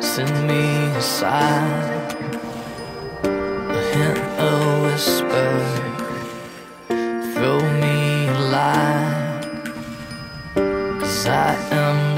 Send me a sign, a hint, a whisper. Throw me a line, 'cause I am